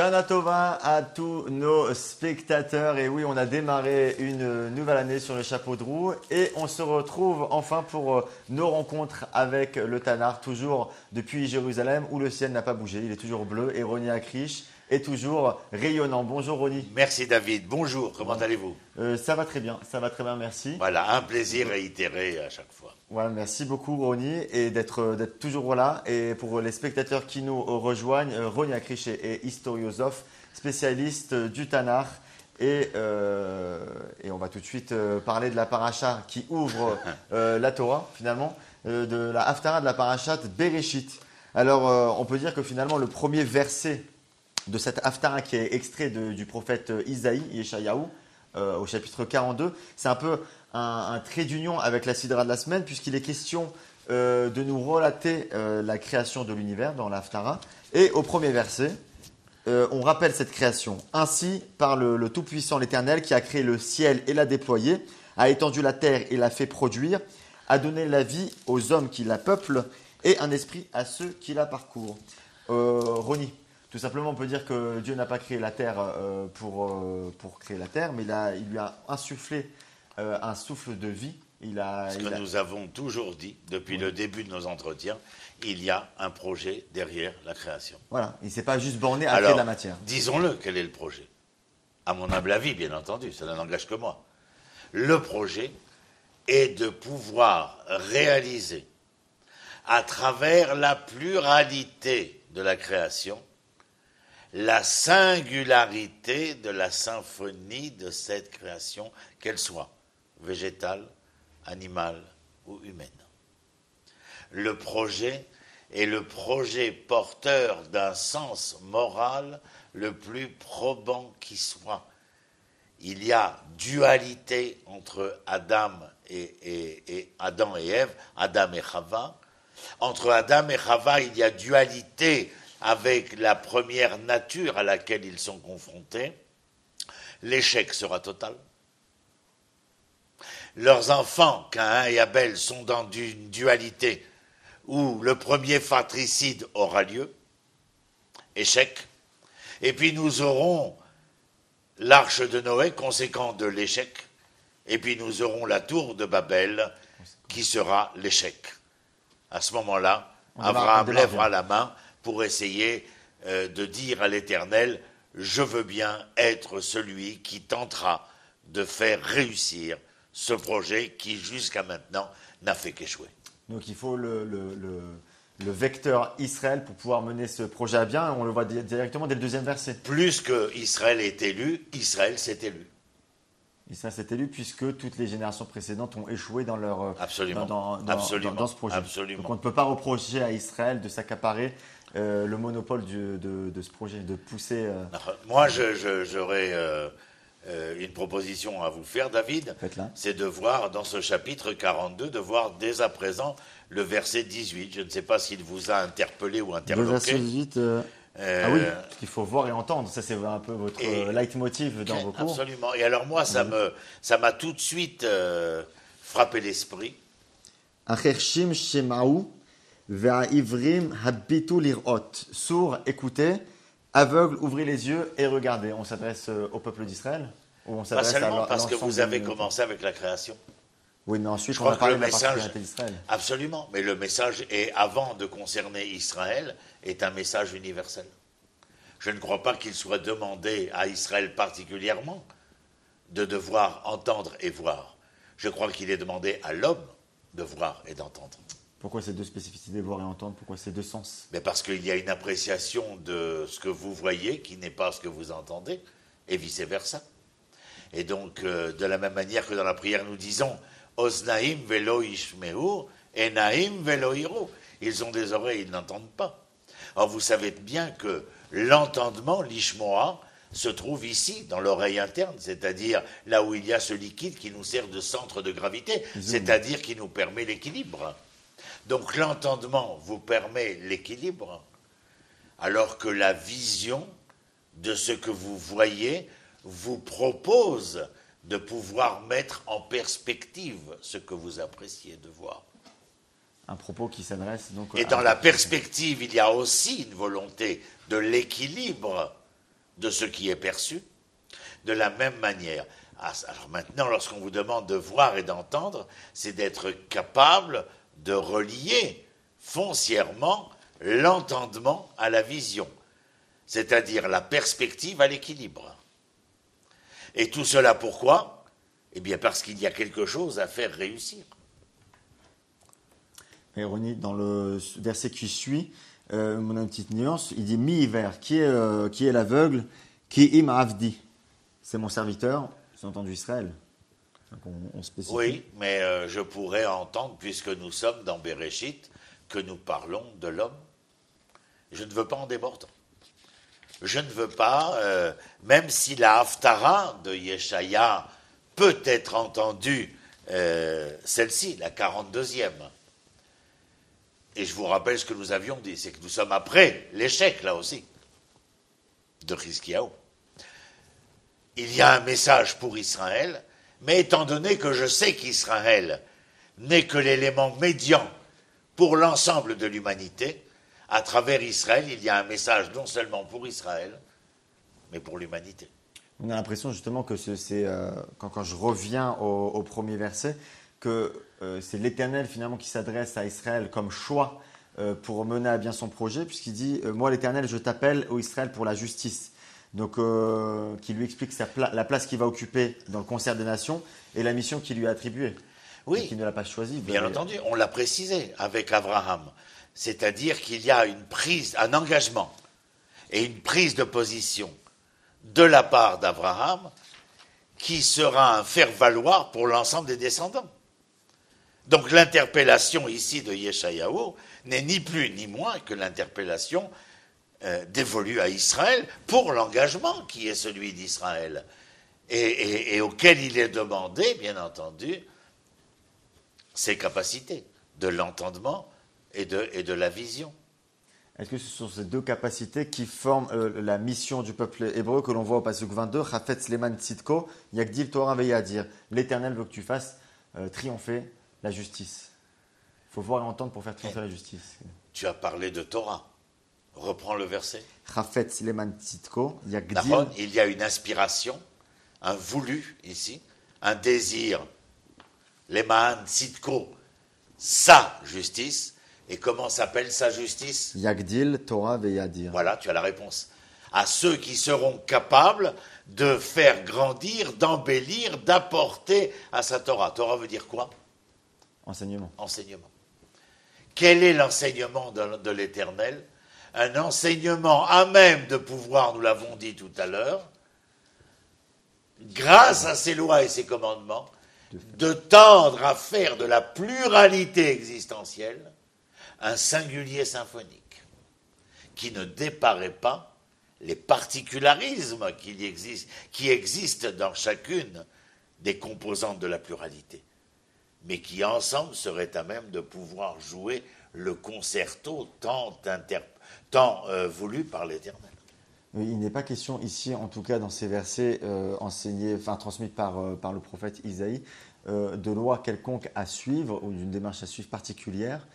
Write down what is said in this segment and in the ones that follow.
Shana Tova à tous nos spectateurs. Et oui, on a démarré une nouvelle année sur le chapeau de roue et on se retrouve enfin pour nos rencontres avec le Tanakh, toujours depuis Jérusalem où le ciel n'a pas bougé, il est toujours bleu et Rony Akrich est toujours rayonnant. Bonjour Rony. Merci David, bonjour, comment allez-vous? Ça va très bien, merci. Voilà, un plaisir réitéré à chaque fois. Voilà, merci beaucoup Rony et d'être toujours là. Et pour les spectateurs qui nous rejoignent, Rony Akrich est historiosophe, spécialiste du Tanakh. Et on va tout de suite parler de la paracha qui ouvre la Torah finalement, de la Haftarah de la paracha de Bereshit. Alors on peut dire que finalement le premier verset de cette Haftarah qui est extrait du prophète Isaïe, Yeshayahu, au chapitre 42, c'est un peu un trait d'union avec la sidra de la semaine, puisqu'il est question de nous relater la création de l'univers dans l'Haftarah. Et au premier verset, on rappelle cette création. Ainsi, par le Tout-Puissant, l'Éternel, qui a créé le ciel et l'a déployé, a étendu la terre et l'a fait produire, a donné la vie aux hommes qui la peuplent et un esprit à ceux qui la parcourent. Rony, tout simplement, on peut dire que Dieu n'a pas créé la terre pour créer la terre, mais il lui a insufflé un souffle de vie. Nous avons toujours dit, depuis le début de nos entretiens, il y a un projet derrière la création. Voilà, il ne s'est pas juste borné à créer de la matière. Disons-le, quel est le projet? À mon humble avis, bien entendu, ça n'engage que moi. Le projet est de pouvoir réaliser, à travers la pluralité de la création, la singularité de la symphonie de cette création, qu'elle soit végétale, animale ou humaine. Le projet est le projet porteur d'un sens moral le plus probant qui soit. Il y a dualité entre Adam et Ève, Adam et Chava. Entre Adam et Chava, il y a dualité avec la première nature à laquelle ils sont confrontés. L'échec sera total. Leurs enfants, Caïn et Abel, sont dans une dualité où le premier fratricide aura lieu, échec, et puis nous aurons l'arche de Noé, conséquent de l'échec, et puis nous aurons la tour de Babel, qui sera l'échec. À ce moment-là, Abraham lèvera la main pour essayer de dire à l'Éternel « Je veux bien être celui qui tentera de faire réussir » ce projet qui, jusqu'à maintenant, n'a fait qu'échouer. Donc il faut le vecteur Israël pour pouvoir mener ce projet à bien. On le voit directement dès le deuxième verset. Plus que Israël est élu, Israël s'est élu. Israël s'est élu puisque toutes les générations précédentes ont échoué dans leur dans ce projet. Absolument. Donc on ne peut pas reprocher à Israël de s'accaparer le monopole de ce projet, de pousser… Moi, j'aurais… une proposition à vous faire, David, c'est de voir dans ce chapitre 42, de voir dès à présent le verset 18. Je ne sais pas s'il vous a interpellé ou interloqué. Verset 18, ah oui, qu'il faut voir et entendre. Ça, c'est un peu votre leitmotiv dans vos cours. Absolument. Et alors moi, ça m'a tout de suite frappé l'esprit. Achershim shemaou ve'aivrim habitu lirot. Sourd, écoutez. Aveugle, ouvrez les yeux et regardez. On s'adresse au peuple d'Israël ou on s'adresse à l'ensemble? Pas seulement, parce que vous avez commencé avec la création. Oui, mais ensuite, on va parler de la particularité d'Israël. Absolument, mais le message, avant de concerner Israël, est un message universel. Je ne crois pas qu'il soit demandé à Israël particulièrement de devoir entendre et voir. Je crois qu'il est demandé à l'homme de voir et d'entendre. Pourquoi ces deux spécificités, voir et entendre? Pourquoi ces deux sens? Mais parce qu'il y a une appréciation de ce que vous voyez qui n'est pas ce que vous entendez, et vice-versa. Et donc, de la même manière que dans la prière, nous disons « Osnaim velo ishmeu, enaim velo hiro ». Ils ont des oreilles, ils n'entendent pas. Or, vous savez bien que l'entendement, l'ishmoa, se trouve ici, dans l'oreille interne, c'est-à-dire là où il y a ce liquide qui nous sert de centre de gravité, c'est-à-dire qui nous permet l'équilibre. Donc l'entendement vous permet l'équilibre, alors que la vision de ce que vous voyez vous propose de pouvoir mettre en perspective ce que vous appréciez de voir. Un propos qui s'adresse donc… Et dans la perspective, il y a aussi une volonté de l'équilibre de ce qui est perçu, de la même manière. Alors maintenant, lorsqu'on vous demande de voir et d'entendre, c'est d'être capable de relier foncièrement l'entendement à la vision, c'est-à-dire la perspective à l'équilibre. Et tout cela pourquoi? Eh bien parce qu'il y a quelque chose à faire réussir. Et Rony, dans le verset qui suit, on a une petite nuance, il dit « Mi hiver », qui est l'aveugle, qui im avdi. C'est mon serviteur, c'est entendu Israël. Donc on spécifie. Oui, mais je pourrais entendre, puisque nous sommes dans Bereshit, que nous parlons de l'homme. Je ne veux pas en déborder. Je ne veux pas, même si la Haftarah de Yeshayahu peut être entendue, celle-ci, la 42e. Et je vous rappelle ce que nous avions dit, c'est que nous sommes après l'échec, là aussi, de Hizkiyahu. Il y a un message pour Israël, mais étant donné que je sais qu'Israël n'est que l'élément médian pour l'ensemble de l'humanité, à travers Israël, il y a un message non seulement pour Israël, mais pour l'humanité. On a l'impression justement que c'est, quand je reviens au premier verset, que c'est l'Éternel finalement qui s'adresse à Israël comme choix pour mener à bien son projet, puisqu'il dit « Moi l'Éternel, je t'appelle au Israël pour la justice ». Donc qui lui explique la place qu'il va occuper dans le concert des nations et la mission qui lui est attribuée. Oui, qui ne l'a pas choisie. Bien entendu, on l'a précisé avec Abraham. C'est-à-dire qu'il y a une prise, un engagement et une prise de position de la part d'Abraham qui sera un faire-valoir pour l'ensemble des descendants. Donc l'interpellation ici de Yeshayahu n'est ni plus ni moins que l'interpellation dévolue à Israël pour l'engagement qui est celui d'Israël et auquel il est demandé, bien entendu, ses capacités de l'entendement et de la vision. Est-ce que ce sont ces deux capacités qui forment la mission du peuple hébreu que l'on voit au passage 22, Chafetz Leman Tzidko, Yagdil Torah Veyadir. L'Éternel veut que tu fasses triompher la justice. Il faut voir et entendre pour faire triompher la justice. Tu as parlé de Torah. Reprends le verset. Chafetz Leman Tzidko, Yagdil. Il y a une inspiration, un voulu ici, un désir. Leman Tzidko, sa justice. Et comment s'appelle sa justice? Yagdil, Torah, Veyadir. Voilà, tu as la réponse. À ceux qui seront capables de faire grandir, d'embellir, d'apporter à sa Torah. Torah veut dire quoi? Enseignement. Enseignement. Quel est l'enseignement de l'Éternel? Un enseignement à même de pouvoir, nous l'avons dit tout à l'heure, grâce à ses lois et ses commandements, de tendre à faire de la pluralité existentielle un singulier symphonique qui ne déparait pas les particularismes qui existent dans chacune des composantes de la pluralité, mais qui ensemble seraient à même de pouvoir jouer le concerto tant voulu par l'Éternel. Il n'est pas question ici, en tout cas dans ces versets transmis par le prophète Isaïe, de loi quelconque à suivre ou d'une démarche à suivre particulière.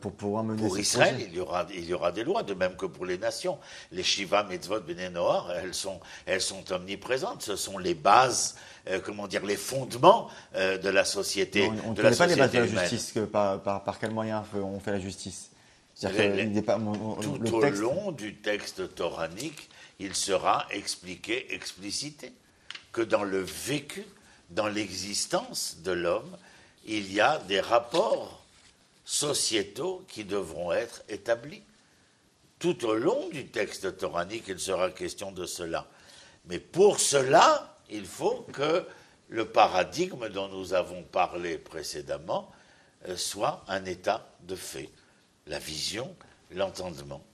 Pour pouvoir mener pour Israël, projet. Il y aura des lois, de même que pour les nations. Les Shiva, Mitzvot, Bnei Noach, elles sont omniprésentes. Ce sont les bases, les fondements de la société. On ne connaît pas les bases de la justice. Par quel moyen on fait la justice? Tout au long du texte toranique, il sera expliqué, explicité, que dans le vécu, dans l'existence de l'homme, il y a des rapports sociétaux qui devront être établis. Tout au long du texte toranique, il sera question de cela. Mais pour cela, il faut que le paradigme dont nous avons parlé précédemment soit un état de fait. La vision, l'entendement.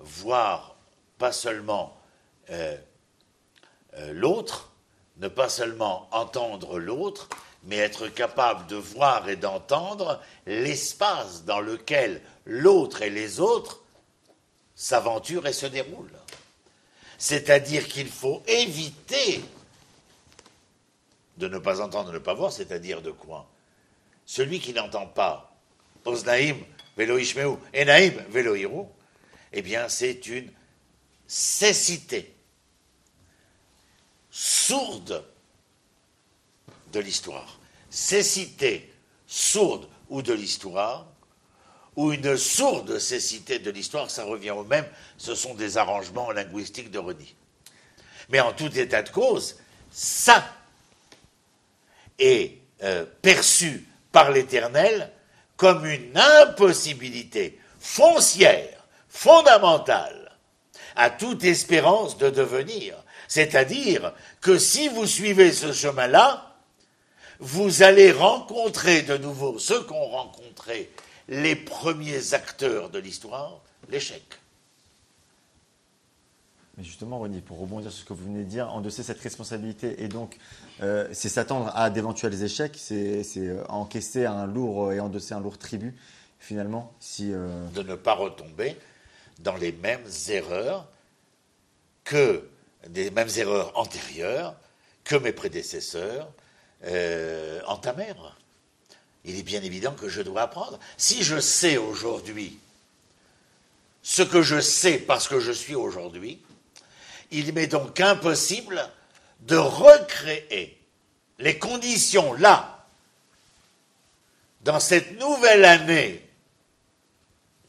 Voir pas seulement l'autre, ne pas seulement entendre l'autre, mais être capable de voir et d'entendre l'espace dans lequel l'autre et les autres s'aventurent et se déroulent. C'est-à-dire qu'il faut éviter de ne pas entendre, de ne pas voir, c'est-à-dire de quoi? Celui qui n'entend pas, Osnaïm velo Ishmeu, Enaïm velo Hirou, eh bien c'est une cécité sourde de l'histoire. Cécité sourde ou de l'histoire, ou une sourde cécité de l'histoire, ça revient au même, ce sont des arrangements linguistiques de Rony. Mais en tout état de cause, ça est perçu par l'Éternel comme une impossibilité foncière, fondamentale, à toute espérance de devenir. C'est-à-dire que si vous suivez ce chemin-là, vous allez rencontrer de nouveau ceux qu'ont rencontré les premiers acteurs de l'histoire, l'échec. Mais justement, Rony, pour rebondir sur ce que vous venez de dire, endosser cette responsabilité et donc c'est s'attendre à d'éventuels échecs, c'est encaisser un lourd et endosser un lourd tribut, finalement. De ne pas retomber dans les mêmes erreurs que des mêmes erreurs antérieures que mes prédécesseurs entamèrent. Il est bien évident que je dois apprendre. Si je sais aujourd'hui ce que je sais parce que je suis aujourd'hui, il m'est donc impossible de recréer les conditions là, dans cette nouvelle année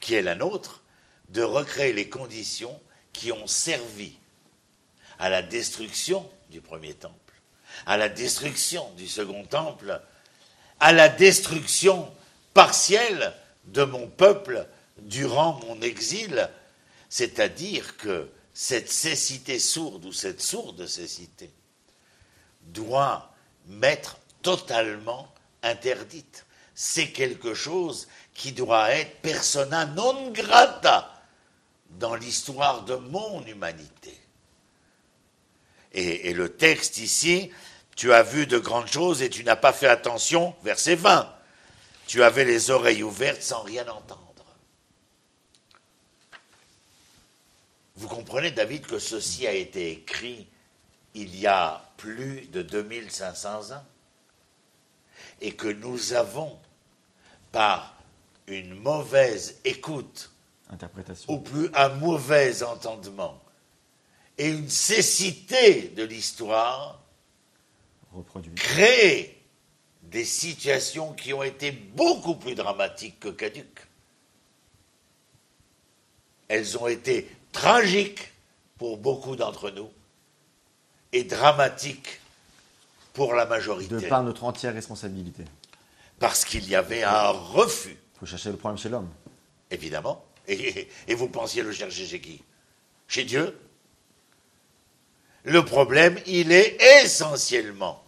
qui est la nôtre, de recréer les conditions qui ont servi à la destruction du premier temple, à la destruction du second temple, à la destruction partielle de mon peuple durant mon exil, c'est-à-dire que cette cécité sourde ou cette sourde cécité doit m'être totalement interdite. C'est quelque chose qui doit être persona non grata dans l'histoire de mon humanité. Et le texte ici, tu as vu de grandes choses et tu n'as pas fait attention, verset 20. Tu avais les oreilles ouvertes sans rien entendre. Vous comprenez, David, que ceci a été écrit il y a plus de 2500 ans et que nous avons, par une mauvaise écoute, interprétation, ou plus un mauvais entendement et une cécité de l'histoire, créé des situations qui ont été beaucoup plus dramatiques que caduques. Elles ont été tragiques pour beaucoup d'entre nous et dramatiques pour la majorité. De par notre entière responsabilité. Parce qu'il y avait un refus. Il faut chercher le problème chez l'homme. Évidemment. Et vous pensiez le chercher chez qui? Chez Dieu? Le problème, il est essentiellement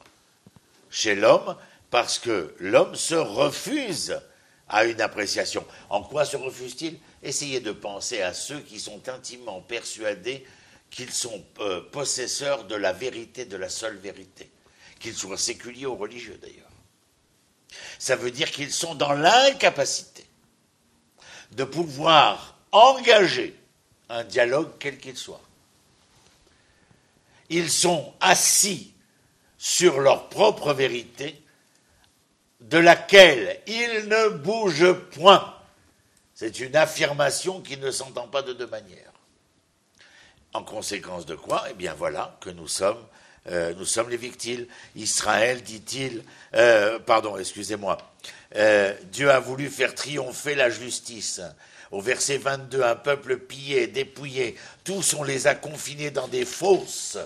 chez l'homme, parce que l'homme se refuse à une appréciation. En quoi se refuse-t-il? Essayez de penser à ceux qui sont intimement persuadés qu'ils sont possesseurs de la vérité, de la seule vérité, qu'ils soient séculiers ou religieux d'ailleurs. Ça veut dire qu'ils sont dans l'incapacité de pouvoir engager un dialogue quel qu'il soit. Ils sont assis sur leur propre vérité, de laquelle ils ne bougent point. C'est une affirmation qui ne s'entend pas de deux manières. En conséquence de quoi, eh bien voilà que nous sommes les victimes. Israël, dit-il, Dieu a voulu faire triompher la justice. Au verset 22, un peuple pillé, dépouillé, tous on les a confinés dans des fosses.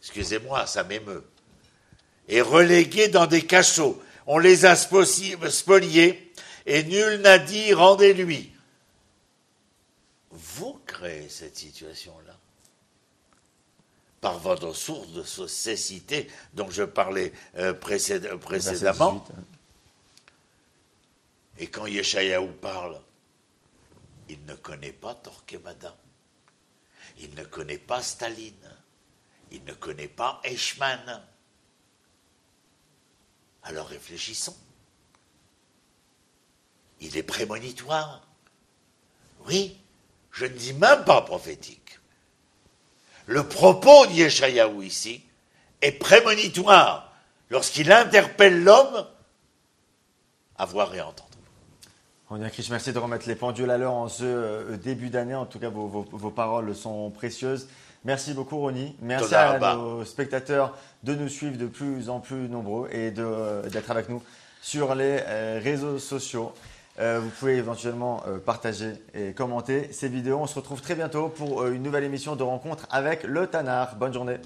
Excusez-moi, ça m'émeut. Et relégués dans des cachots, on les a spoliés, et nul n'a dit « rendez-lui ». Vous créez cette situation-là par votre source de cécité dont je parlais précédemment. Et quand Yeshayahu parle, il ne connaît pas Torquemada, il ne connaît pas Staline, il ne connaît pas Eichmann. Alors réfléchissons. Il est prémonitoire. Oui, je ne dis même pas prophétique. Le propos d'Yeshayahu ici est prémonitoire lorsqu'il interpelle l'homme à voir et entendre. Rony Akrich, merci de remettre les pendules à l'heure en ce début d'année. En tout cas, vos paroles sont précieuses. Merci beaucoup, Rony. Merci à nos spectateurs de nous suivre de plus en plus nombreux et d'être avec nous sur les réseaux sociaux. Vous pouvez éventuellement partager et commenter ces vidéos. On se retrouve très bientôt pour une nouvelle émission de rencontre avec le Tanakh. Bonne journée.